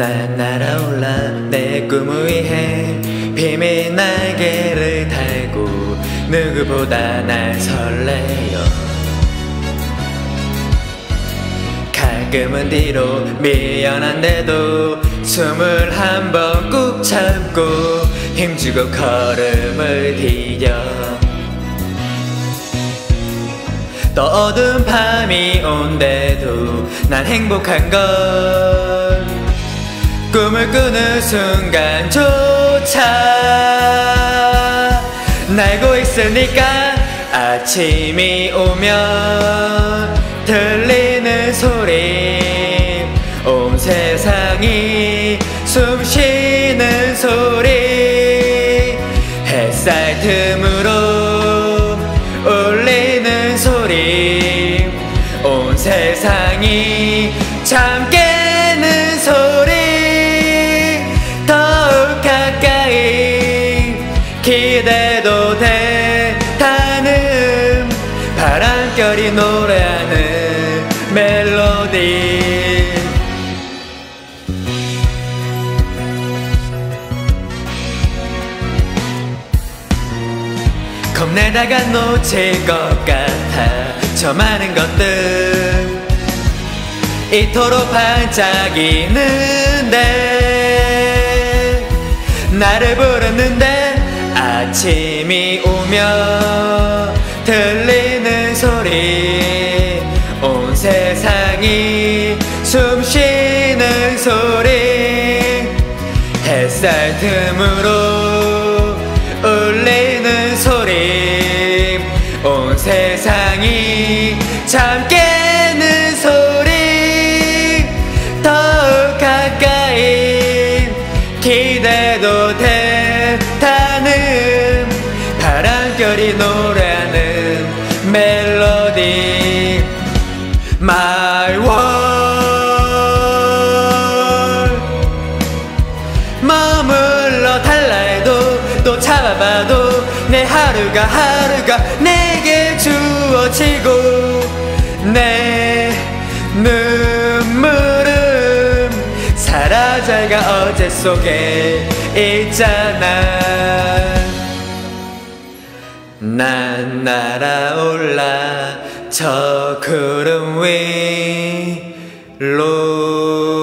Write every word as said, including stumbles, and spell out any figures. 난 날아올라 내 꿈을 위해 비밀 날개를 달고 누구보다 날 설레요. 가끔은 뒤로 밀려난데도 숨을 한번 꾹 참고 힘주고 걸음을 디뎌. 또 어두운 밤이 온대도 난 행복한 걸 꿈을 꾸는 순간조차 날고 있으니까 아침이 오면 들리는 소리 온 세상이 숨 쉬는 소리 햇살 틈으로 울리는 소리 온 세상이 잠 깨는 소리 더욱 가까이 기대도 됐다는 바람결이 노래하는 멜로디. 겁내다가 놓칠 것 같아 저 많은 것들 이토록 반짝이는데 나를 부르는데 아침이 오면 들리는 소리 온 세상이 숨 쉬는 소리 햇살 틈으로 울리는 소리 온 세상이 잠 깨는 소리 더욱 가까이 기대도 됐다는 바람결이 노래하는 멜로디. My world 머물러 달라 해도 또 잡아봐도 내 하루가 하루가 내게 주어지고 내 눈물은 사라져가 어제 속에 있잖아. 난 날아올라 저 구름 위로.